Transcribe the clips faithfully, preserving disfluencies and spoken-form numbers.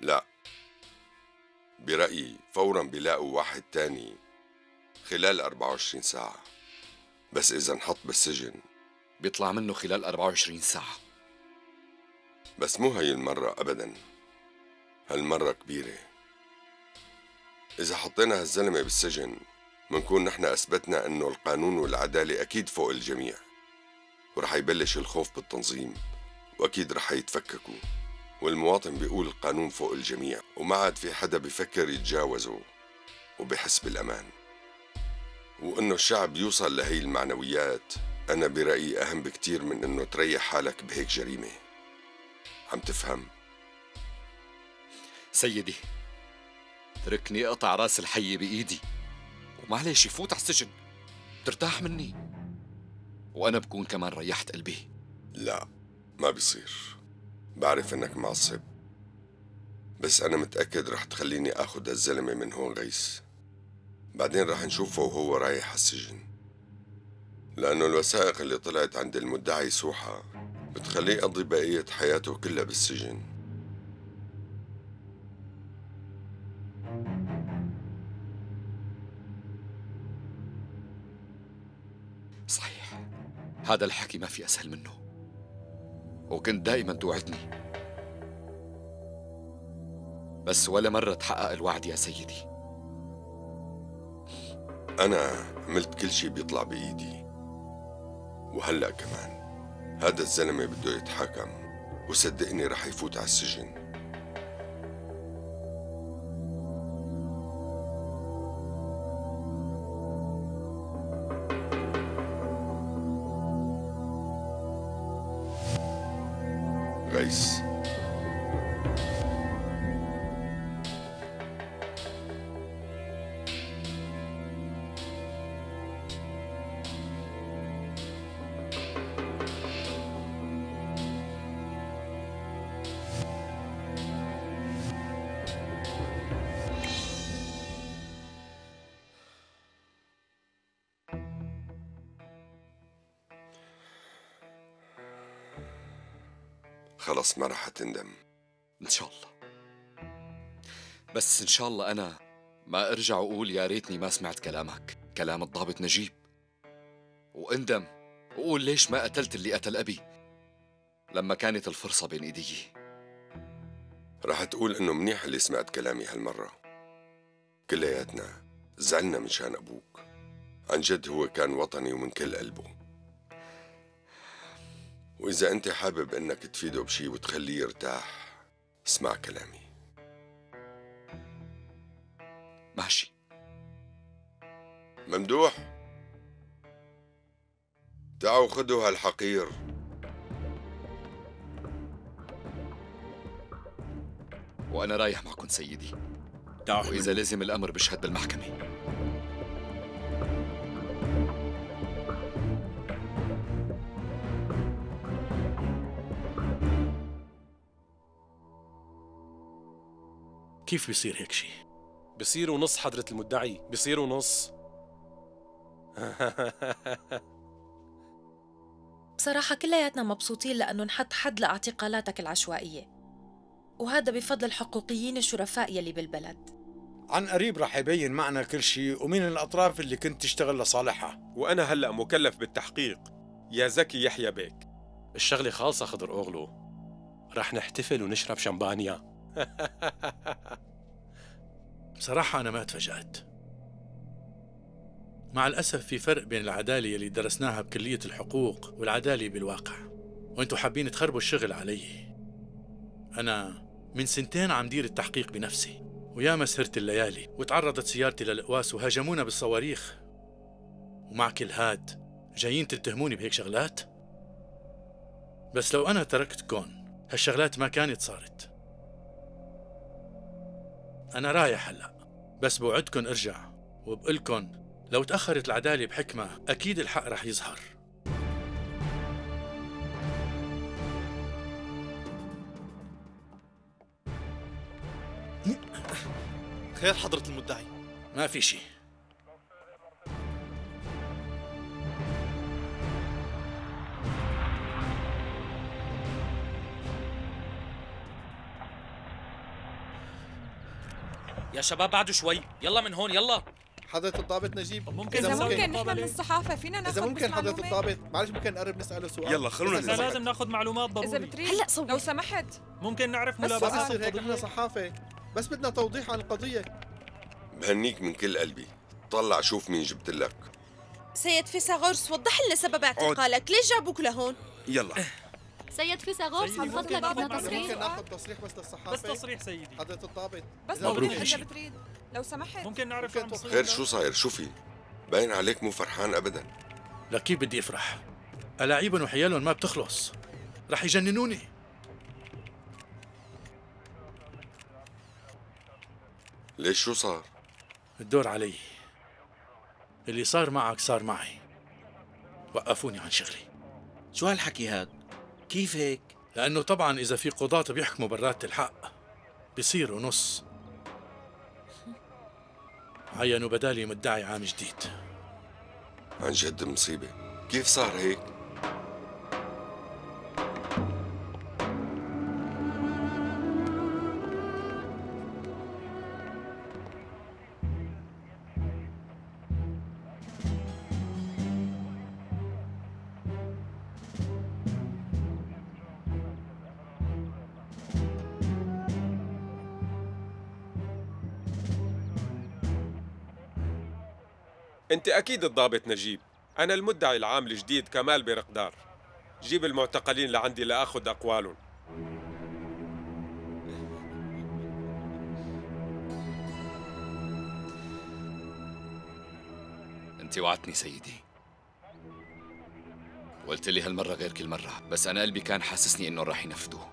لا، برأيي فورا بيلاقوا واحد تاني خلال أربعة وعشرين ساعة، بس إذا انحط بالسجن بيطلع منه خلال أربعة وعشرين ساعة. بس مو هاي المرة أبدا، هالمرة كبيرة. إذا حطينا هالزلمة بالسجن منكون نحن أثبتنا إنه القانون والعدالة أكيد فوق الجميع، ورح يبلش الخوف بالتنظيم، وأكيد رح يتفككوا. والمواطن بيقول القانون فوق الجميع، وما عاد في حدا بفكر يتجاوزه وبحس بالأمان. وإنه الشعب يوصل لهي المعنويات أنا برأيي أهم بكتير من إنه تريح حالك بهيك جريمة. عم تفهم؟ سيدي، تركني أقطع راس الحي بإيدي ومعليش يفوت على السجن، بترتاح مني وأنا بكون كمان ريحت قلبي. لا، ما بيصير. بعرف إنك معصب، بس أنا متأكد رح تخليني آخد هالزلمة من هون غيث، بعدين رح نشوفه وهو رايح على السجن، لأنه الوثائق اللي طلعت عند المدعي سوحة بتخليه يقضي بقية حياته كلها بالسجن. صحيح، هذا الحكي ما في أسهل منه، وكنت دائما توعدني، بس ولا مرة تحقق الوعد يا سيدي. أنا عملت كل شي بيطلع بإيدي، وهلأ كمان هذا الزلمة بده يتحاكم، وصدقني رح يفوت على السجن. غيث، خلص ما رح تندم إن شاء الله. بس إن شاء الله أنا ما أرجع وأقول يا ريتني ما سمعت كلامك، كلام الضابط نجيب، وأندم وأقول ليش ما قتلت اللي قتل أبي لما كانت الفرصة بين إيدي. رح تقول إنه منيح اللي سمعت كلامي هالمرة، كلياتنا زعلنا من شان أبوك، عن جد هو كان وطني ومن كل قلبه. وإذا أنت حابب إنك تفيده بشي وتخليه يرتاح، اسمع كلامي. ماشي ممدوح، تعوا خدوا هالحقير. وأنا رايح معكم سيدي، تعوا، وإذا لازم الأمر بشهد بالمحكمة. كيف بيصير هيك شيء؟ بصير ونص حضرة المدعي، بصير ونص. بصراحة كلياتنا مبسوطين لأنه نحط حد لاعتقالاتك العشوائية، وهذا بفضل الحقوقيين الشرفاء يلي بالبلد. عن قريب رح يبين معنا كل شيء ومين الأطراف اللي كنت تشتغل لصالحها. وأنا هلأ مكلف بالتحقيق يا زكي يحيى بيك. الشغلة خالصة خضر أغلو، رح نحتفل ونشرب شمبانيا. بصراحة أنا ما اتفاجأت. مع الأسف في فرق بين العدالة اللي درسناها بكلية الحقوق والعدالة بالواقع، وأنتوا حابين تخربوا الشغل علي. أنا من سنتين عم دير التحقيق بنفسي، وياما سهرت الليالي وتعرضت سيارتي للقواس وهاجمونا بالصواريخ، ومع كل هاد جايين تتهموني بهيك شغلات؟ بس لو أنا تركتكم هالشغلات ما كانت صارت. أنا رايح هلأ، بس بوعدكن أرجع وبقلكن لو تأخرت العدالة بحكمة أكيد الحق رح يظهر. خير حضرة المدعي؟ ما في شي. يا شباب بعده شوي، يلا من هون يلا. حضرة الضابط نجيب، ممكن إذا ممكن, ممكن نحن من الصحافة فينا ناخذ إذا ممكن حضرة الضابط معلش ممكن نقرب نسأله سؤال. يلا خلونا نسأل، لازم ناخذ معلومات ضروري. إذا بتريد هلا صور لو سمحت، ممكن نعرف ملابسات. ما بصير هيك، نحن صحافة بس بدنا توضيح عن القضية. بهنيك من كل قلبي، طلع شوف مين جبت لك. سيد فيثاغورس وضح لنا سبب اعتقالك، ليش جابوك لهون؟ يلا سيد فيثاغورس عن فضلك بدنا تصريح. ممكن ناخذ تصريح بس للصحافة؟ بس تصريح سيدي حضرة الضابط بس مبروك. إذا بتريد لو سمحت ممكن نعرف عن خير شو صاير، شو في؟ باين عليك مو فرحان أبدا. لك كيف بدي أفرح؟ ألاعيبهم وحيالهم ما بتخلص، رح يجننوني. ليش شو صار؟ الدور علي، اللي صار معك صار معي، وقفوني عن شغلي. شو هالحكي هاد؟ كيف هيك؟ لأنه طبعا إذا في قضاة بيحكموا برات الحق بيصيروا نص. عينوا بدالي مدعي عام جديد. عن جد مصيبة، كيف صار هيك؟ أنت أكيد الضابط نجيب، أنا المدعي العام الجديد كمال برقدار. جيب المعتقلين لعندي لآخذ أقوالهم. أنت وعدتني سيدي، قلت لي هالمرة غير كل مرة، بس أنا قلبي كان حاسسني إنه راح ينفذوه.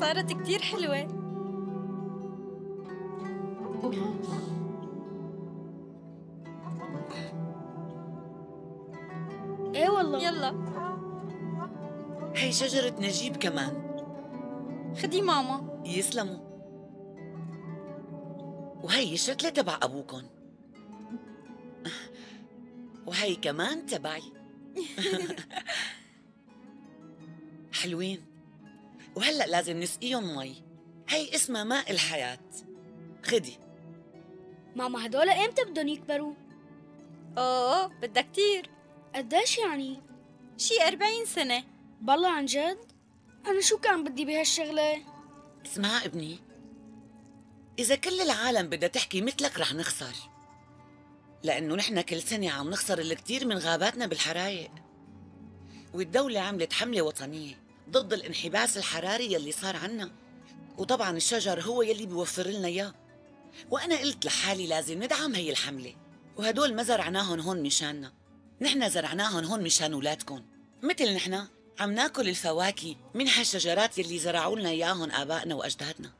صارت كتير حلوة. ايه والله. يلا هي شجرة نجيب كمان. خدي ماما. يسلموا. وهي الشتلة تبع أبوكن، وهي كمان تبعي. حلوين. وهلأ لازم نسقيهم مي، هي اسمها ماء الحياة. خدي ماما. هدول امتى بدهم يكبروا؟ اوه بدها كتير. قديش يعني؟ شي أربعين سنة. بالله عن جد؟ أنا شو كان بدي بهالشغلة؟ اسمع ابني، إذا كل العالم بدها تحكي مثلك رح نخسر، لأنه نحن كل سنة عم نخسر الكتير من غاباتنا بالحرايق، والدولة عملت حملة وطنية ضد الانحباس الحراري يلي صار عنا، وطبعا الشجر هو يلي بيوفر لنا اياه، وانا قلت لحالي لازم ندعم هي الحمله، وهدول ما زرعناهم هون مشاننا، نحن زرعناهم هون مشان اولادكم، مثل نحن عم ناكل الفواكه من هالشجرات يلي زرعوا لنا اياهم ابائنا واجدادنا،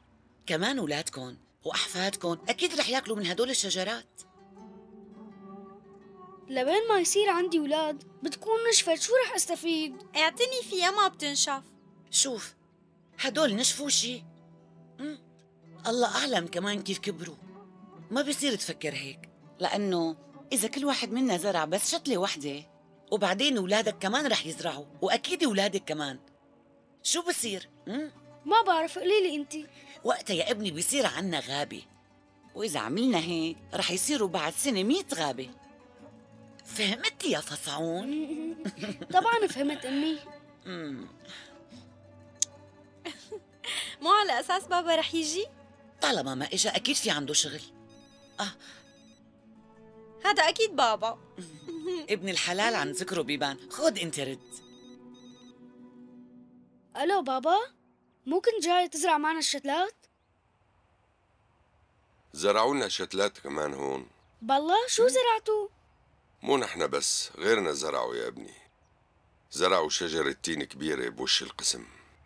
كمان اولادكم واحفادكم اكيد رح ياكلوا من هدول الشجرات. لبين ما يصير عندي اولاد بتكون نشفت، شو رح استفيد؟ اعتني فيها ما بتنشف. شوف هدول نشفوا شي؟ الله اعلم كمان كيف كبروا. ما بيصير تفكر هيك، لانه اذا كل واحد منا زرع بس شتله وحده، وبعدين اولادك كمان رح يزرعوا، واكيد اولادك كمان، شو بصير؟ ما بعرف، قولي لي انت. وقتها يا ابني بيصير عنا غابه، واذا عملنا هيك رح يصيروا بعد سنه مية غابه. فهمت يا فصعون؟ طبعا فهمت امي. مو على اساس بابا رح يجي؟ طالما ما اجا اكيد في عنده شغل. اه هذا اكيد بابا. ابن الحلال عن ذكره بيبان. خذ انت رد. الو بابا، مو كنت جاي تزرع معنا الشتلات؟ زرعوا لنا شتلات كمان هون. بالله شو زرعتوا؟ مو نحن بس، غيرنا زرعوا يا ابني، زرعوا شجرة تين كبيرة بوش القسم.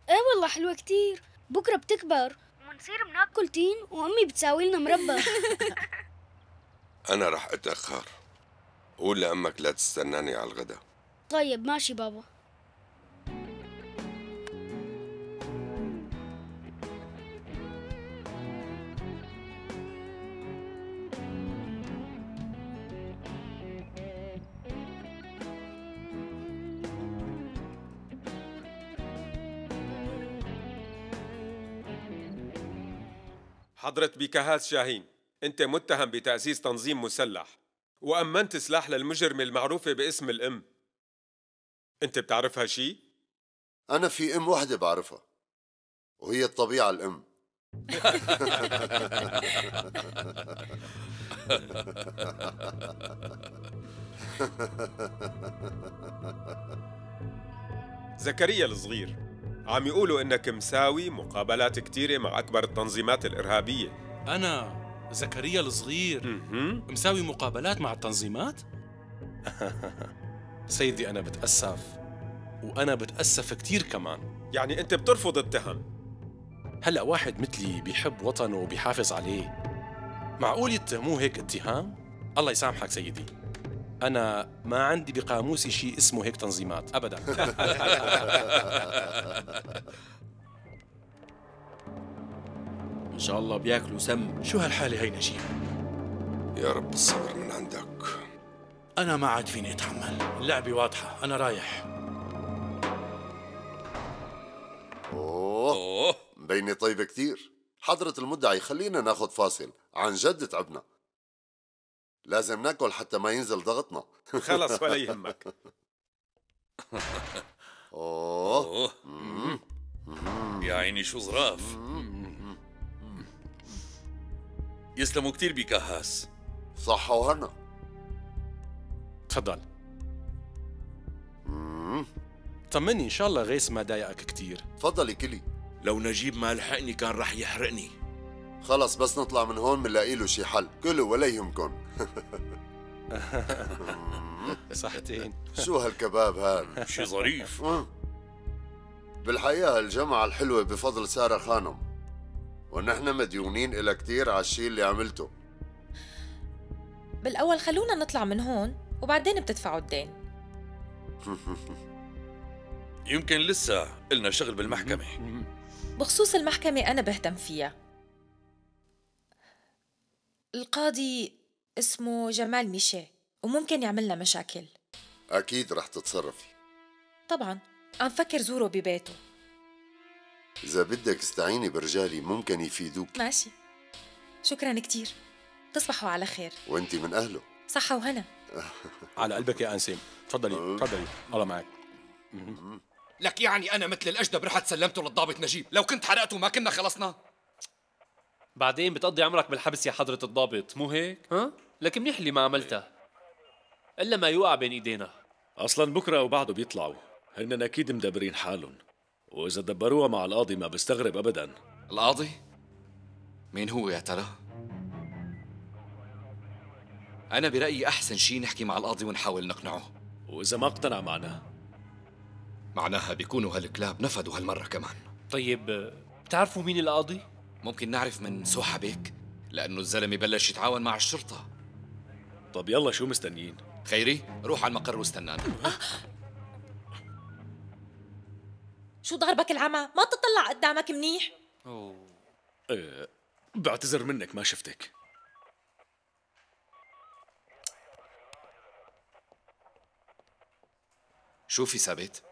ايه والله حلوة كتير، بكرة بتكبر ونصير بناكل تين وأمي بتساوي لنا مربى. أنا رح أتأخر، قول لأمك لا تستناني على الغدا. طيب ماشي بابا. حضرة بكهاس شاهين، أنت متهم بتأسيس تنظيم مسلح وأمنت سلاح للمجرمة المعروفة باسم الأم. أنت بتعرفها شي؟ أنا في أم واحدة بعرفها وهي الطبيعة الأم. زكريا الصغير، عم يقولوا إنك مساوي مقابلات كتيرة مع أكبر التنظيمات الإرهابية. أنا زكريا الصغير م-م. مساوي مقابلات مع التنظيمات؟ سيدي أنا بتأسف، وأنا بتأسف كتير كمان. يعني أنت بترفض التهم؟ هلأ واحد مثلي بيحب وطنه وبيحافظ عليه، معقول يتهموه هيك اتهام؟ الله يسامحك سيدي، أنا ما عندي بقاموسي شيء اسمه هيك تنظيمات أبداً. إن شاء الله بياكلوا سم. شو هالحالة هي نجيب؟ يا رب الصبر من عندك. أنا ما عاد فيني أتحمل، اللعبة واضحة، أنا رايح. أوه, أوه. مبينة طيبة كثير. حضرة المدعي خلينا ناخذ فاصل، عن جد تعبنا، لازم ناكل حتى ما ينزل ضغطنا. خلص ولا يهمك. أوه يا عيني شو زراف. يسلموا كثير بكهاس. صحة وهنا. تفضل. طمني إن شاء الله غيث ما ضايقك كثير. تفضلي كلي. لو نجيب ما لحقني كان رح يحرقني. خلص بس نطلع من هون بنلاقي له شي حل، كلوا ولا يهمكم. صحتين. شو هالكباب هذا؟ شي ظريف. بالحقيقة الجمعة الحلوة بفضل سارة خانم، ونحن مديونين إلها كثير على الشيء اللي عملته. بالأول خلونا نطلع من هون وبعدين بتدفعوا الدين. يمكن لسه إلنا شغل بالمحكمة. بخصوص المحكمة أنا بهتم فيها. القاضي اسمه جمال ميشي وممكن يعملنا مشاكل. أكيد رح تتصرفي. طبعاً، عم فكر زوره ببيته. إذا بدك استعيني برجالي ممكن يفيدوك. ماشي، شكراً كتير، تصبحوا على خير. وأنتي من أهله. صحة وهنا. على قلبك يا أنسيم، تفضلي تفضلي، الله معك. لك يعني أنا مثل الأجدب رحت سلمته للضابط نجيب؟ لو كنت حرقته ما كنا خلصنا. بعدين بتقضي عمرك بالحبس يا حضرة الضابط، مو هيك؟ ها؟ لك منيح اللي ما عملتها، إلا ما يوقع بين إيدينا. أصلاً بكرة وبعده بيطلعوا، هن أكيد مدبرين حالهم، وإذا دبروها مع القاضي ما بستغرب أبداً. القاضي؟ مين هو يا ترى؟ أنا برأيي أحسن شيء نحكي مع القاضي ونحاول نقنعه، وإذا ما اقتنع معنا معناها بيكونوا هالكلاب نفدوا هالمرة كمان. طيب بتعرفوا مين القاضي؟ ممكن نعرف من سوحة بيك، لأنه الزلمة بلش يتعاون مع الشرطة. طب يلا شو مستنيين؟ خيري روح على المقر واستنانا. شو ضربك العمى؟ ما تطلع قدامك منيح؟ أوه. أه بعتذر منك ما شفتك. شوفي ثابت،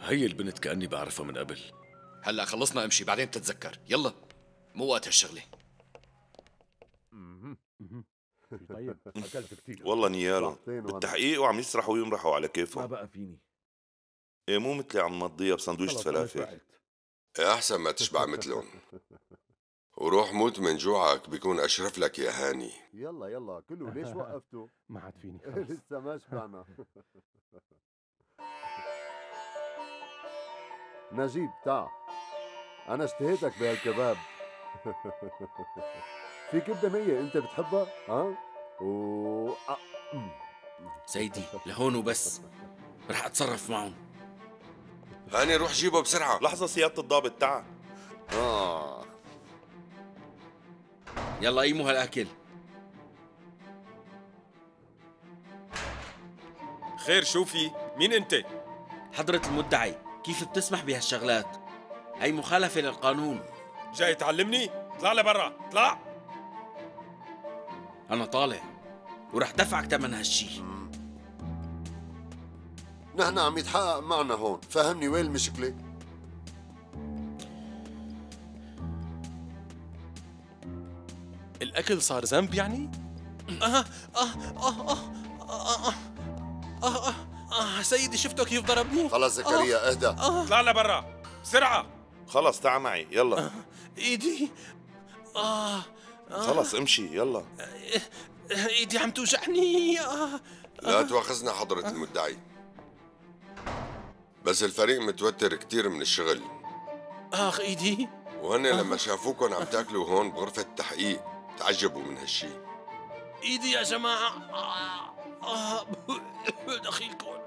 هي البنت كأني بعرفها من قبل. هلا خلصنا امشي بعدين بتتذكر، يلا مو وقت هالشغله. طيب اكلت كثير والله نياله، بالتحقيق وعم يسرحوا ويمرحوا على كيفهم. ما بقى فيني ايه، مو مثلي عم مضيها بسندويشة فلافل. ايه احسن ما تشبع مثلهم، وروح موت من جوعك بيكون اشرف لك يا هاني. يلا يلا كله، ليش وقفتوا؟ ما عاد فيني خلص. لسه ما شبعنا. نجيب تعا، أنا اشتهيتك بهالكباب. في كبدة مية أنت بتحبها؟ ها؟ و سيدي لهون وبس، رح أتصرف معهم. هاني روح جيبه بسرعة، لحظة سيادة الضابط تعا. آه يلا قيموا هالأكل. خير شوفي، مين أنت؟ حضرة المدعي، كيف بتسمح بهالشغلات؟ هي مخالفة للقانون. جاي تعلمني؟ اطلع لبرا، اطلع. أنا طالع ورح دفعك تمن هالشي. نحن عم يتحقق معنا هون، فهمني وين المشكلة؟ الأكل صار ذنب يعني؟ آه آه آه آه آه آه آه سيدي شفتوا كيف ضربني؟ خلص زكريا اهدى. اطلع لبرا بسرعة. خلص تعا معي يلا. إيدي آه خلص امشي يلا. إيدي عم توجعني. لا تواخذنا حضرة المدعي، بس الفريق متوتر كتير من الشغل. آخ إيدي. وهن لما شافوكم عم تاكلوا هون بغرفة التحقيق تعجبوا من هالشي. إيدي يا جماعة آه دخيلكم.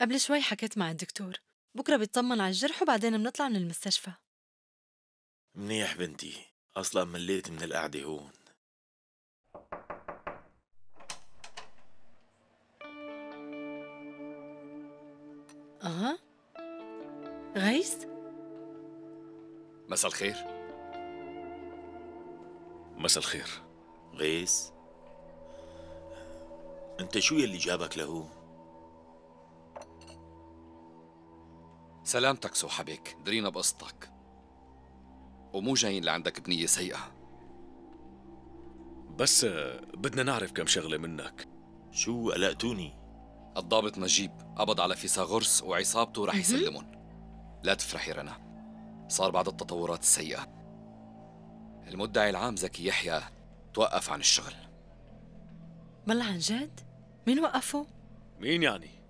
قبل شوي حكيت مع الدكتور، بكرة بيطمن على الجرح وبعدين بنطلع من المستشفى. منيح بنتي، أصلاً مليت من القعدة هون. آه؟ غيث؟ مساء الخير. مساء الخير. غيث؟ أنت شو يلي جابك لهون؟ سلامتك صاحبك، درينا بقصتك ومو جايين لعندك بنية سيئة، بس بدنا نعرف كم شغلة منك. شو قلقتوني؟ الضابط نجيب قبض على فيثاغورس وعصابته رح يسلمون. لا تفرحي رنا، صار بعض التطورات السيئة. المدعي العام زكي يحيى توقف عن الشغل. والله عن جد؟ مين وقفه؟ مين يعني؟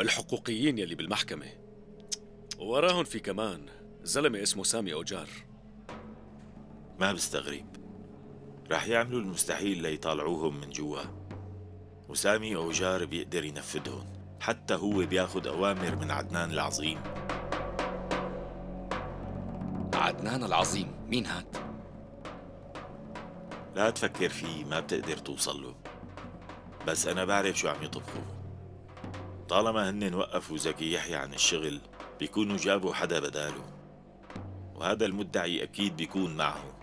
الحقوقيين يلي بالمحكمة، وراهم في كمان زلمة اسمه سامي اوجار. ما بستغرب، رح يعملوا المستحيل ليطالعوهم من جوا، وسامي اوجار بيقدر ينفذهم، حتى هو بياخد اوامر من عدنان العظيم. عدنان العظيم مين هاد؟ لا تفكر فيه، ما بتقدر توصل له، بس انا بعرف شو عم يطبخوه. طالما هن وقفوا زكي يحيى عن الشغل بيكونوا جابوا حدا بداله، وهذا المدعي أكيد بيكون معه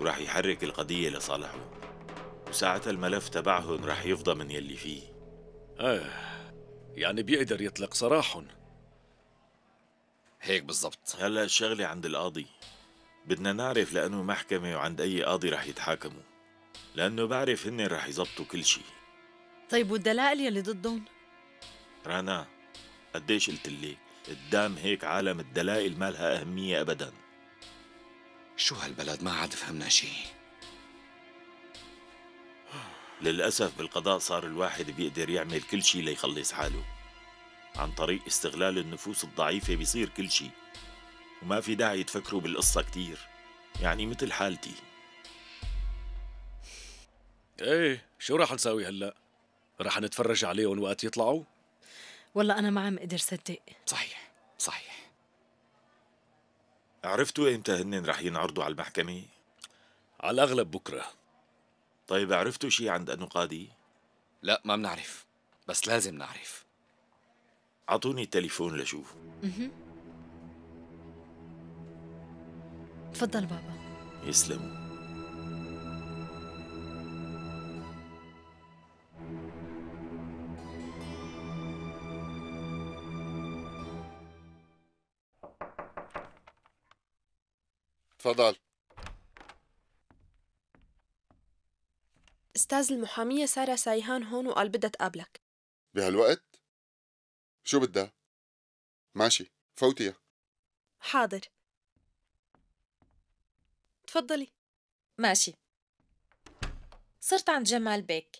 وراح يحرك القضية لصالحه، وساعتها الملف تبعهم راح يفضى من يلي فيه. آه يعني بيقدر يطلق سراحهم. هيك بالضبط. هلا الشغلة عند القاضي، بدنا نعرف لأنه محكمة وعند أي قاضي راح يتحاكموا، لأنه بعرف هن راح يضبطوا كل شيء. طيب والدلائل يلي ضدهم؟ رنا قديش قلت لي قدام هيك عالم الدلائل مالها أهمية أبداً. شو هالبلد، ما عاد فهمنا شيء. للأسف بالقضاء صار الواحد بيقدر يعمل كل شيء ليخلص حاله، عن طريق استغلال النفوس الضعيفة بيصير كل شيء، وما في داعي تفكروا بالقصة كتير، يعني مثل حالتي. ايه شو راح نساوي هلأ؟ راح نتفرج عليهم وقت يطلعوا؟ والله أنا ما عم أقدر صدق. صحيح صحيح. عرفتوا إمتى هنن رح ينعرضوا على المحكمة؟ على الأغلب بكرة. طيب عرفتوا شي عند أنو قاضي؟ لا ما بنعرف، بس لازم نعرف. عطوني التليفون لشوف. اها تفضل بابا. يسلموا. تفضل. استاذ، المحامية سارة سايهان هون وقال بدها تقابلك. بهالوقت؟ شو بدها؟ ماشي، فوتيها. حاضر. تفضلي. ماشي. صرت عند جمال بيك.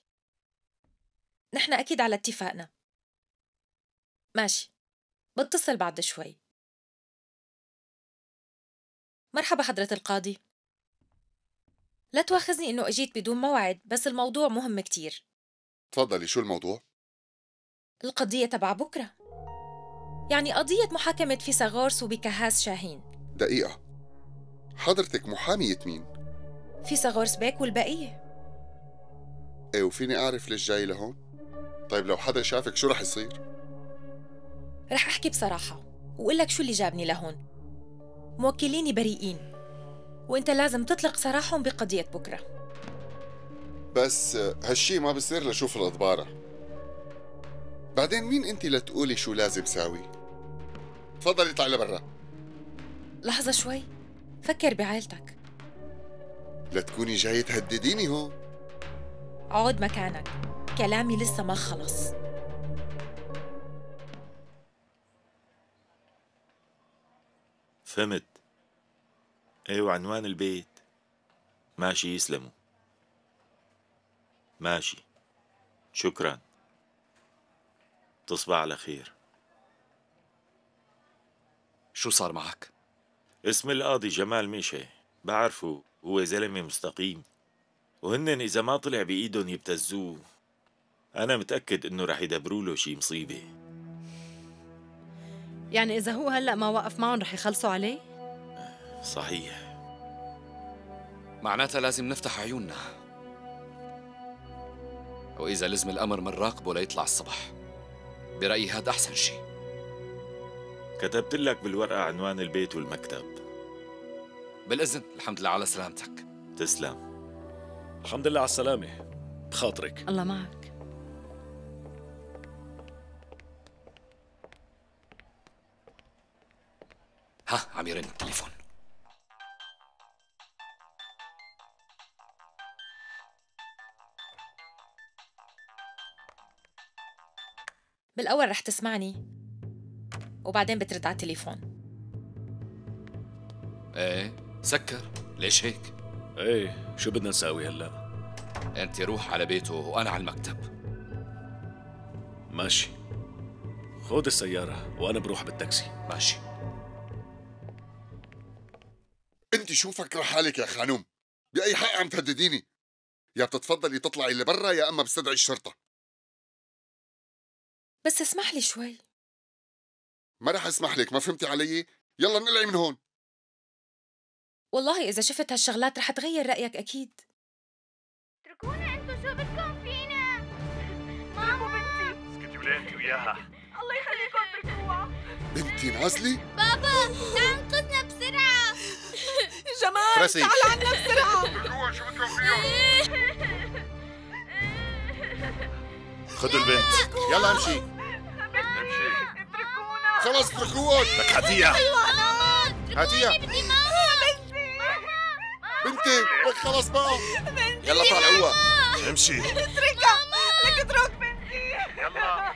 نحن أكيد على اتفاقنا. ماشي، بتصل بعد شوي. مرحبا حضرة القاضي. لا تواخذني إنه أجيت بدون موعد، بس الموضوع مهم كتير. تفضلي، شو الموضوع؟ القضية تبع بكرة، يعني قضية محاكمة فيثاغورس وبكهاس شاهين. دقيقة، حضرتك محامية مين؟ فيثاغورس بيك والبقية. إيه، وفيني أعرف ليش جاي لهون؟ طيب لو حدا شافك شو رح يصير؟ رح أحكي بصراحة وأقول لك شو اللي جابني لهون. موكليني بريئين، وانت لازم تطلق سراحهم بقضية بكرة. بس هالشي ما بصير لشوف الأضبارة. بعدين مين انت لتقولي شو لازم ساوي؟ تفضلي اطلعي لبرا. لحظة شوي، فكر بعائلتك. لتكوني جاي تهدديني هون. اقعد مكانك، كلامي لسه ما خلص. فهمت. ايوه عنوان البيت. ماشي يسلموا. ماشي، شكرا، تصبح على خير. شو صار معك؟ اسم القاضي جمال مشي، بعرفه، هو زلمة مستقيم، وهنن إذا ما طلع بإيدهم يبتزوه. أنا متأكد إنه رح يدبروا له شي مصيبة. يعني إذا هو هلأ ما وقف معهم رح يخلصوا عليه؟ صحيح، معناتها لازم نفتح عيوننا، وإذا لزم الأمر منراقبه ليطلع الصبح. برأيي هاد أحسن شي. كتبت لك بالورقة عنوان البيت والمكتب. بالإذن، الحمد لله على سلامتك. تسلم. الحمد لله على السلامة، بخاطرك. الله معك. ها عم يرن التليفون. بالأول رح تسمعني وبعدين بترد على التليفون. ايه سكر، ليش هيك؟ ايه شو بدنا نساوي هلا؟ انت روح على بيته وانا على المكتب. ماشي، خذ السيارة وانا بروح بالتاكسي. ماشي. انت شو فكرة حالك يا خانوم؟ بأي حق عم تهدديني؟ يا بتتفضلي تطلعي لبرا يا اما بستدعي الشرطة. بس اسمح لي شوي. ما رح اسمح لك، ما فهمتي علي؟ يلا نقلعي من هون. والله إذا شفت هالشغلات رح تغير رأيك أكيد. اتركونا أنتو، شو بدكم فينا؟ ماما بنتي. اسكتي ولا أنتي وياها. الله يخليكم اتركوها. بنتي نازلي؟ بابا انقذنا بسرعة. جمال تعال عنا بسرعة. اتركوها، شو بدكم فيهم؟ خذوا البنت، يلا امشي. خلص اتركوها. لك هاتيها، هاتيها بنتي. لك خلص بقى، يلا طلعوها. امشي. اتركها، لك اترك بنتي. يلا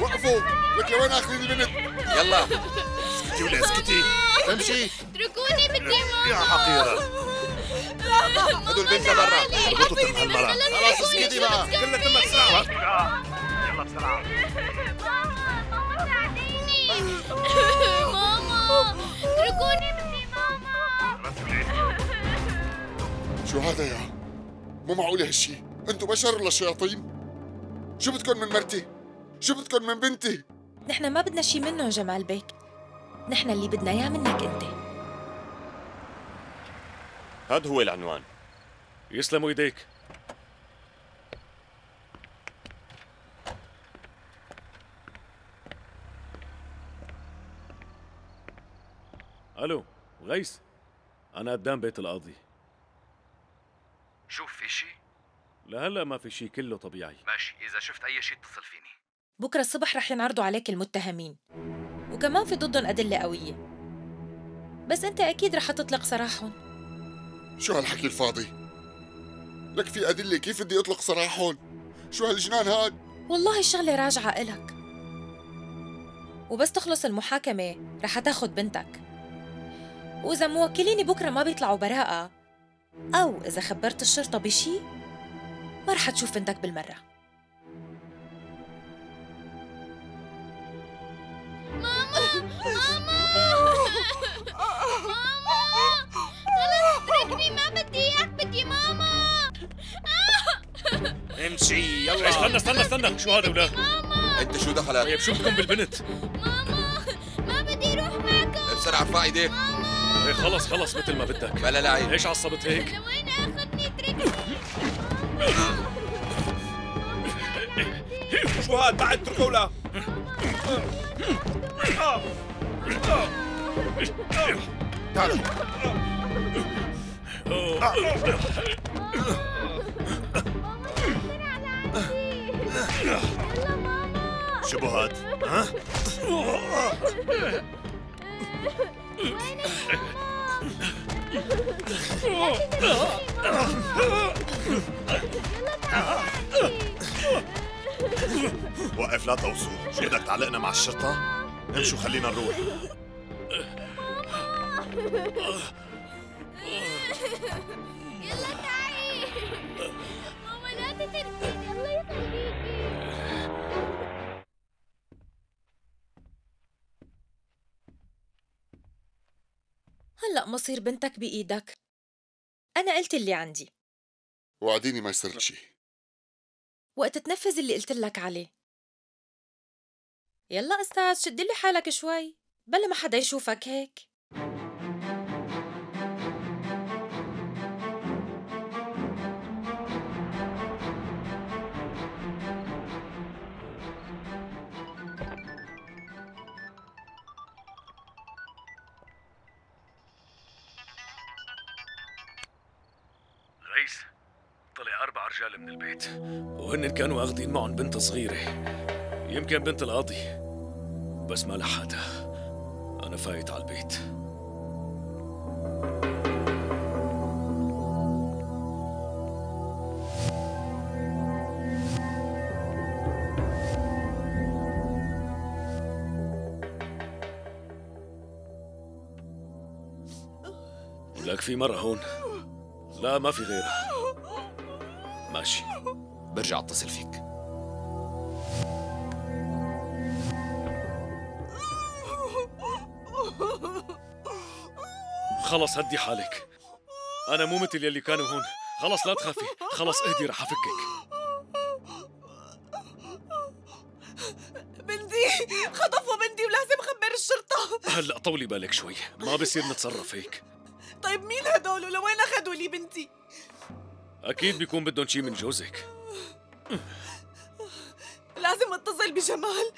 وقفوا، لك لوين اخذين البنت؟ يلا اسكتي ولا اسكتي. امشي، اتركوني بدي ماما. يا حقيرة، هدول البنت برا، اربطوا تم هالمرة. خلص اسكتي بقى، كلها تمك سرعة. يلا بسرعة. ماما اتركوني مني. ماما شو هذا يا؟ مو معقول هالشي، انتو بشر ولا شياطين؟ شو بدكن من مرتي؟ شو بدكن من بنتي؟ نحن ما بدنا شي منهم جمال بيك، نحن اللي بدنا اياه منك انت. هاد هو العنوان. يسلموا ايديك. الو غيث، انا قدام بيت القاضي. شوف في شي؟ لهلا ما في شي، كله طبيعي. ماشي، اذا شفت اي شي اتصل فيني. بكره الصبح رح ينعرضوا عليك المتهمين، وكمان في ضدهم ادله قويه، بس انت اكيد رح تطلق سراحهم. شو هالحكي الفاضي؟ لك في ادله، كيف بدي اطلق سراحهم؟ شو هالجنان هاد؟ والله الشغله راجعه الك، وبس تخلص المحاكمه رح تاخد بنتك، وإذا موكليني بكرة ما بيطلعوا براءة، أو إذا خبرت الشرطة بشي ما رح تشوف بنتك بالمرة. ماما ماما ماما خلص اتركني، ما بدي إياك، بدي ماما. امشي يلا. استنى استنى استنى، شو هذا ولا؟ أنت شو دخلك؟ طيب شو بدكم بالبنت؟ ماما ما بدي أروح معكم. بسرعة ارفع إيديك. ايه خلص خلص، مثل ما بدك. بلا لعب، ليش عصبت هيك؟ لوين اخذني اتركني. شو هاد؟ بعد اتركه ولا؟ تعال. شبهات؟ ها؟ وقف لا توصوا، شو بدك تعلقنا مع الشرطة؟ امشوا خلينا نروح. يلا تعي ماما، لا تتركيني الله يخليكي. هلا مصير بنتك بإيدك، أنا قلت اللي عندي وعديني ما يصير شيء وقت تنفذ اللي قلت لك عليه. يلا أستاذ شد لي حالك شوي بلا ما حدا يشوفك هيك. رجال من البيت وهن كانوا اخذين معهم بنت صغيرة، يمكن بنت القاضي، بس ما لحقتها. أنا فايت على البيت. ولك في مرة هون؟ لا ما في غيرها. ماشي برجع اتصل فيك. خلص هدي حالك، أنا مو مثل يلي كانوا هون. خلص لا تخافي، خلص اهدي رح أفكك. بنتي خطفوا بنتي ولازم أخبر الشرطة. هلا طولي بالك شوي، ما بصير نتصرف هيك. طيب مين هدول ولوين أخذوا لي بنتي؟ أكيد بيكون بدهم شي من جوزك. لازم أتصل بجمال.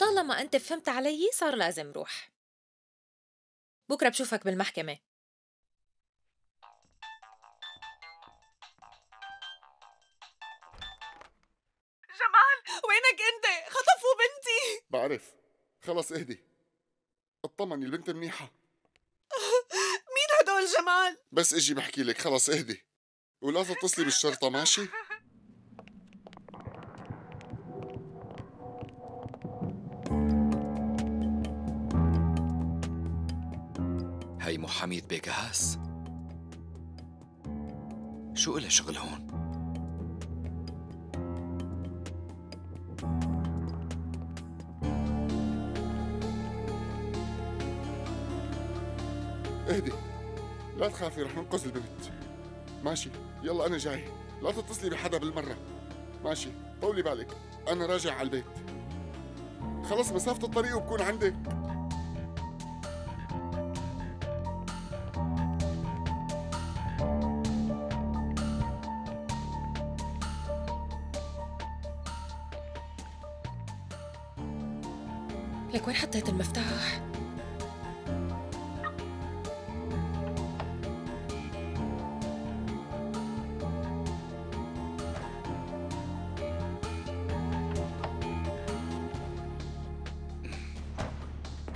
طالما أنت فهمت علي صار لازم روح. بكرة بشوفك بالمحكمة. جمال وينك أنت؟ خطفوا بنتي. بعرف، خلص اهدي اطمني، البنت منيحة. مين هدول جمال؟ بس اجي بحكي لك. خلص اهدي ولا تتصلي بالشرطة، ماشي؟ هي محامية بكهاس، شو إلها شغل هون؟ اهدي لا تخافي، رح ننقذ البنت. ماشي يلا أنا جاي، لا تتصلي بحدا بالمرة. ماشي طولي بالك، أنا راجع على البيت. خلص مسافة الطريق وبكون عندك. لك وين حطيت المفتاح؟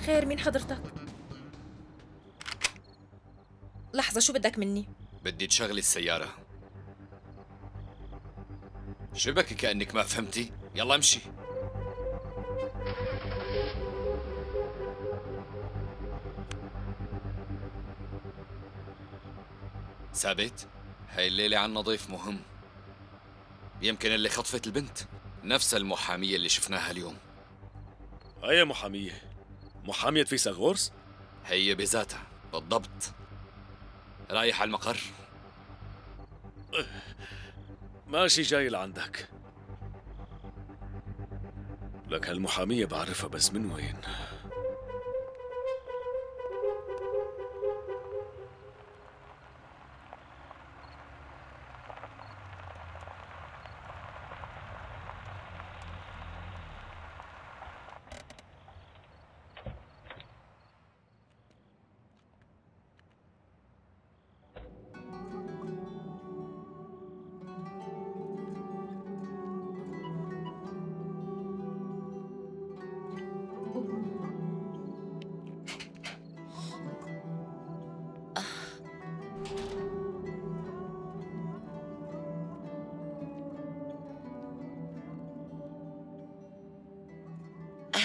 خير مين حضرتك؟ لحظة شو بدك مني؟ بدي تشغلي السيارة. شو بك كأنك ما فهمتي؟ يلا امشي. ثابت، هاي الليلة عنا ضيف مهم، يمكن اللي خطفت البنت نفس المحامية اللي شفناها اليوم. هي محامية؟ محامية فيثاغورس؟ هي بذاتها بالضبط. رايح على المقر؟ ماشي جاي لعندك. لك هالمحامية بعرفها بس من وين؟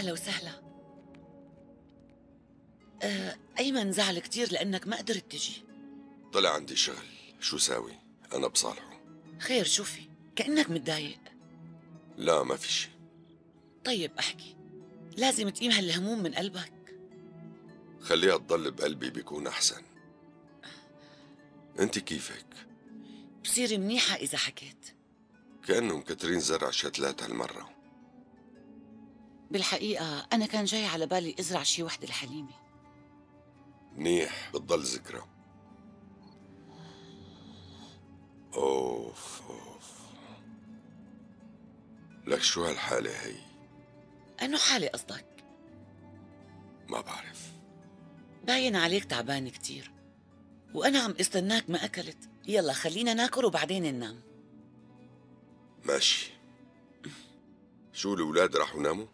أهلا وسهلا. أه أيمن زعل كتير لأنك ما قدرت تجي. طلع عندي شغل، شو ساوي؟ أنا بصالحه. خير شوفي، كأنك متضايق. لا ما في شيء. طيب أحكي، لازم تقيم هالهموم من قلبك. خليها تضل بقلبي بيكون أحسن. أنت كيفك؟ بصير منيحة إذا حكيت. كأنهم كترين زرع شتلات هالمرة. بالحقيقة أنا كان جاي على بالي أزرع شي وحدة الحليمة. منيح، بتضل ذكرى. أوف أوف، لك شو هالحالة هي؟ أنو حالة قصدك؟ ما بعرف، باين عليك تعبان كتير، وأنا عم استناك ما أكلت. يلا خلينا ناكل وبعدين ننام. ماشي. شو الأولاد راحوا ناموا؟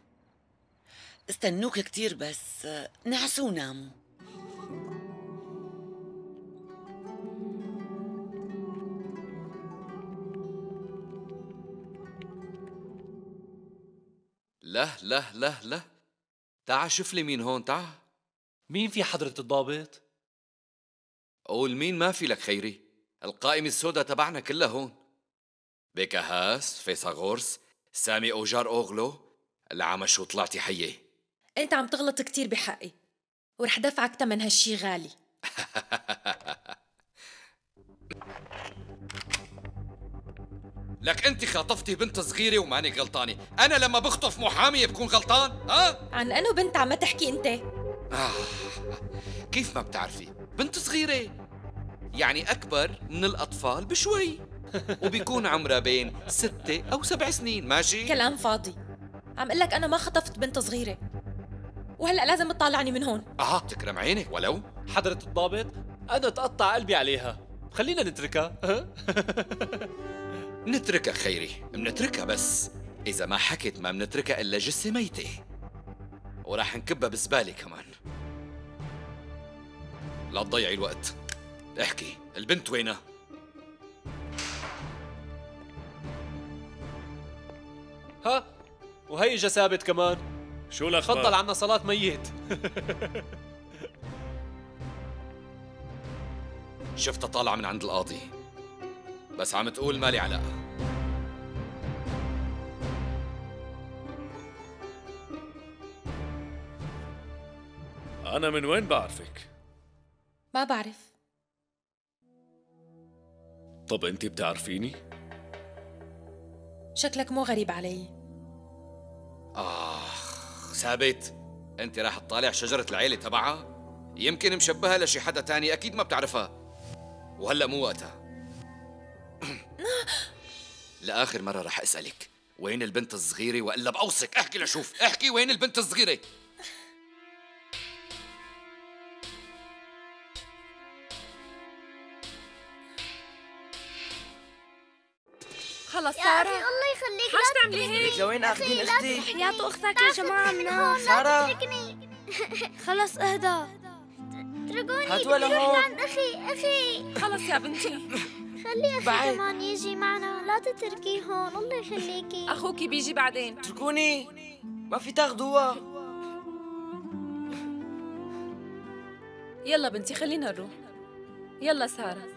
استنوك كتير بس نعسوا وناموا. له له له له، تعا شوف لي مين هون، تعا. مين في حضرة الضابط؟ قول مين. ما في لك خيري، القائمة السوداء تبعنا كلها هون. بكهاس، فيثاغورس، سامي اوجار اوغلو، العمش وطلعتي حيه. انت عم تغلط كثير بحقي، ورح دفعك ثمن هالشي غالي. لك انت خاطفتي بنت صغيره وماني غلطانه، انا لما بخطف محاميه بكون غلطان؟ ها؟ عن انو بنت عم تحكي انت؟ آه. كيف ما بتعرفي؟ بنت صغيره، يعني اكبر من الاطفال بشوي، وبيكون عمرها بين ستة أو سبع سنين، ماشي؟ كلام فاضي، عم اقول لك أنا ما خطفت بنت صغيرة، وهلأ لازم تطلعني من هون. آه تكرم عينك. ولو حضرة الضابط أنا تقطع قلبي عليها، خلينا نتركها. نتركها خيري، منتركها، بس إذا ما حكت ما منتركها إلا جثة ميتة، وراح نكبها بزبالة كمان. لا تضيعي الوقت، احكي البنت وينها؟ ها، وهي جا ثابت كمان. شو لك؟ تفضل عنا صلاة ميت. شفتها طالعة من عند القاضي، بس عم تقول مالي علاقة. أنا من وين بعرفك؟ ما بعرف. طب أنت بتعرفيني؟ شكلك مو غريب علي. آخ ثابت، أنت راح تطالع شجرة العيلة تبعها؟ يمكن مشبهها لشي حدا تاني، أكيد ما بتعرفها، وهلأ مو وقتها. لآخر مرة راح أسألك وين البنت الصغيرة، وإلا بأوصك. احكي لشوف، احكي وين البنت الصغيرة. خلص سارة، يا الله يخليك، حاج تعملي هيك؟ لوين اخذين اختي؟ حياته اختك يا جماعه من هون. سارة خلص اهدى، اتركوني بدي اروح عند اخي. اخي خلص يا بنتي، خلي اخي كمان يجي معنا، لا تتركيه هون الله يخليكي. اخوكي بيجي بعدين. اتركوني، ما في تاخذوها. يلا بنتي خلينا نروح. يلا سارة،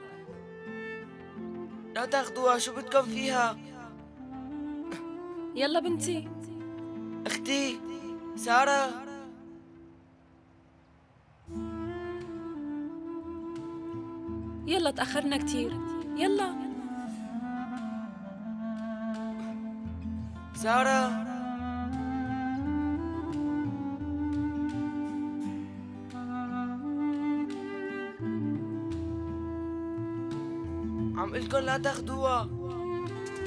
لا تاخذوها، شو بدكم فيها؟ يلا بنتي. اختي سارة، يلا تأخرنا كثير. يلا سارة. عم قلكن لا تاخدوها.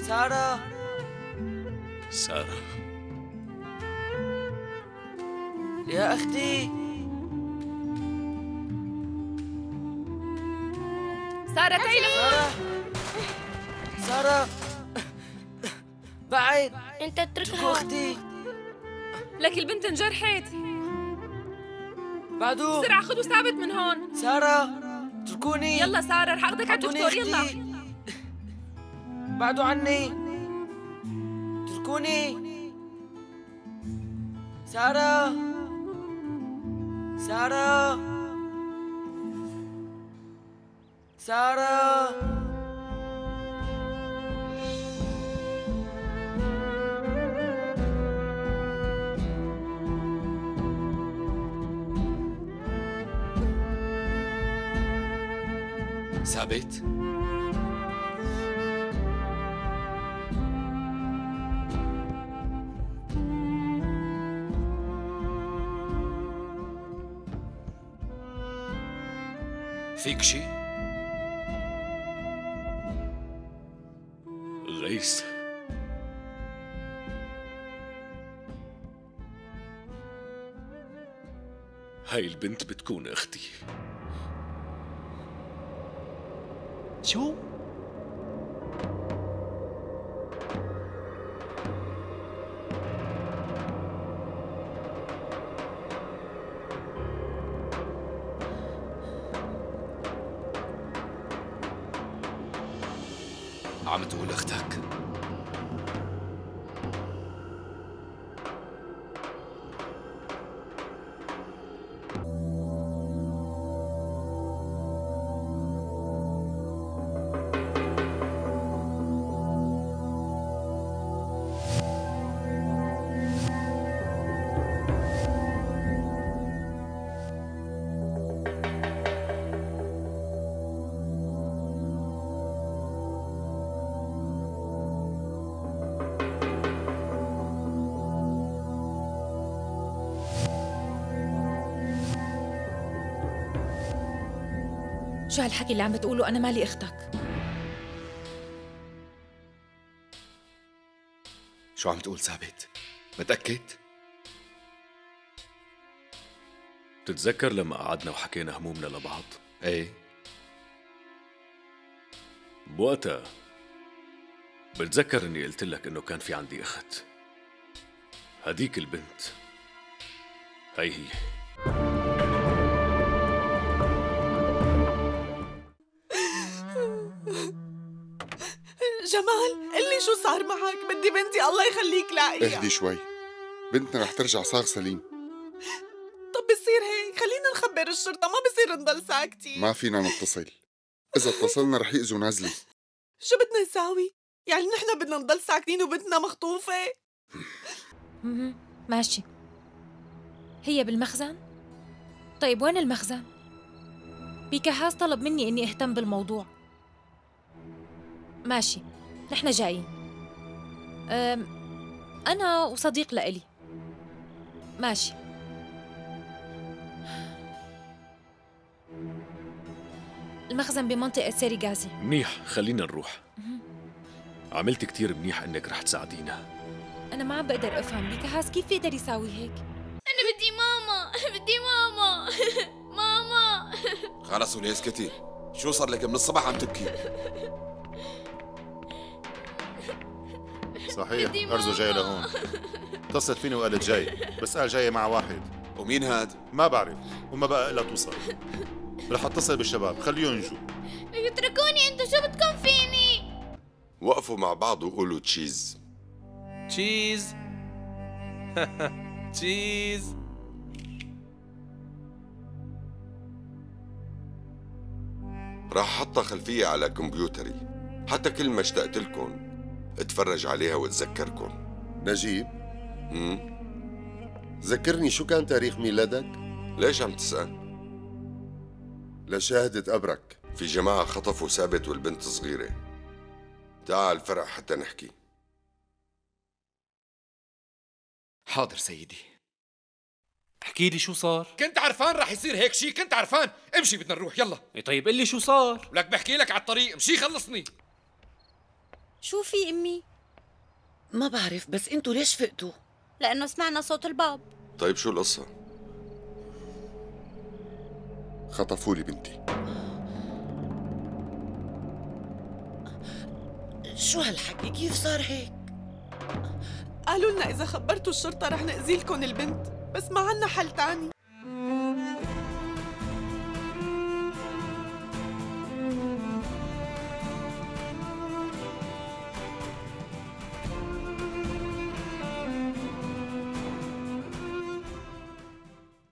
سارة سارة يا أختي. سارة تعالي. سارة سارة بعد، أنت اتركها أختي، لك البنت انجرحت. بعدو بسرعة خذوا ثابت من هون. سارة اتركوني. يلا سارة رح أخذك على الدكتور. يلا بعدوا عني، اتركوني. سارة سارة سارة ثابت. فيك شي؟ غيث هاي البنت بتكون اختي. شو؟ عم تقول اختك؟ شو هالحكي اللي عم بتقوله؟ أنا مالي أختك. شو عم تقول ثابت؟ متأكد؟ بتتذكر لما قعدنا وحكينا همومنا لبعض؟ إيه؟ بوقتها بتذكر إني قلت لك إنه كان في عندي أخت. هديك البنت هي هي. جمال قلي شو صار معك؟ بدي بنتي الله يخليك لاقيها. اهدي شوي، بنتنا رح ترجع صار سليم. طب بصير هيك، خلينا نخبر الشرطة، ما بصير نضل ساكتين. ما فينا نتصل، إذا اتصلنا رح يأذوا نازلي. شو بدنا نساوي؟ يعني نحن بدنا نضل ساكتين وبنتنا مخطوفة؟ ماشي. هي بالمخزن؟ طيب وين المخزن؟ بكهاس طلب مني إني أهتم بالموضوع. ماشي، نحن جايين. أنا وصديق لإلي. ماشي. المخزن بمنطقة سيريغازي. منيح، خلينا نروح. عملت كتير منيح إنك رح تساعدينا. أنا ما عم بقدر أفهم بكهاس كيف يقدر يساوي هيك؟ أنا بدي ماما، بدي ماما، ماما. خلص وليه اسكتي؟ شو صار لك من الصبح عم تبكي؟ صحيح، أرزو جاي لهون. اتصلت فيني وقالت جاي، بس قال جاي مع واحد. ومين هاد؟ ما بعرف، وما بقى إلا توصل. رح اتصل بالشباب، خليهم يجوا. اتركوني انتو، شو بدكم فيني؟ وقفوا مع بعض وقولوا تشيز. تشيز. تشيز. رح حطها خلفية على كمبيوتري، حتى كل ما اشتقت لكم اتفرج عليها واتذكركم. نجيب، امم ذكرني شو كان تاريخ ميلادك؟ ليش عم تسأل؟ لشهادة قبرك. في جماعة خطفوا ثابت والبنت صغيرة. تعال الفرع حتى نحكي. حاضر سيدي. احكي لي شو صار. كنت عرفان رح يصير هيك شيء، كنت عرفان. امشي بدنا نروح يلا. طيب قل لي شو صار. لك بحكي لك على الطريق، امشي خلصني. شو في امي؟ ما بعرف، بس انتوا ليش فقتوا؟ لانه سمعنا صوت الباب. طيب شو القصه؟ خطفوا لي بنتي. شو هالحكي؟ كيف صار هيك؟ قالوا لنا اذا خبرتوا الشرطه رح ناذي لكم البنت، بس ما عنا حل تاني.